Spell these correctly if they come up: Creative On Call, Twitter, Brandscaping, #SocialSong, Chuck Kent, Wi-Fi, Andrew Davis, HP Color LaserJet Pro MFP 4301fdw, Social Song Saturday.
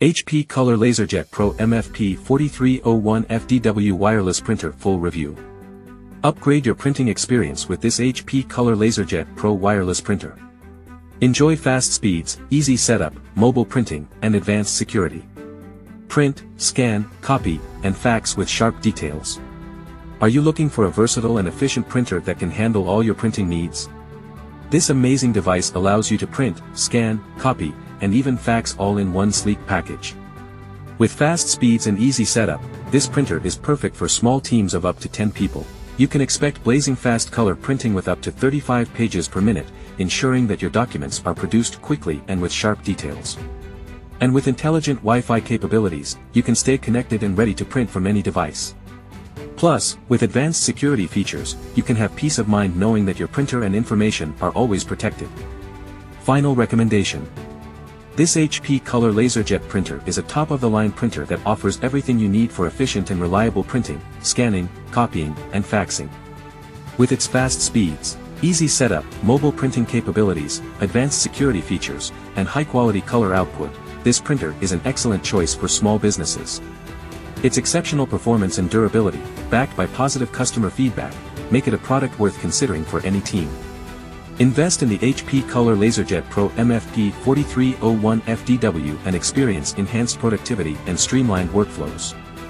HP Color LaserJet Pro MFP 4301fdw Wireless Printer Full Review. Upgrade your printing experience with this HP Color LaserJet Pro Wireless Printer. Enjoy fast speeds, easy setup, mobile printing, and advanced security. Print, scan, copy, and fax with sharp details. Are you looking for a versatile and efficient printer that can handle all your printing needs? This amazing device allows you to print, scan, copy, and even fax all in one sleek package. With fast speeds and easy setup, this printer is perfect for small teams of up to 10 people. You can expect blazing fast color printing with up to 35 pages per minute, ensuring that your documents are produced quickly and with sharp details. And with intelligent Wi-Fi capabilities, you can stay connected and ready to print from any device. Plus, with advanced security features, you can have peace of mind knowing that your printer and information are always protected. Final recommendation. This HP Color LaserJet printer is a top-of-the-line printer that offers everything you need for efficient and reliable printing, scanning, copying, and faxing. With its fast speeds, easy setup, mobile printing capabilities, advanced security features, and high-quality color output, this printer is an excellent choice for small businesses. Its exceptional performance and durability, backed by positive customer feedback, make it a product worth considering for any team. Invest in the HP Color LaserJet Pro MFP 4301fdw and experience enhanced productivity and streamlined workflows.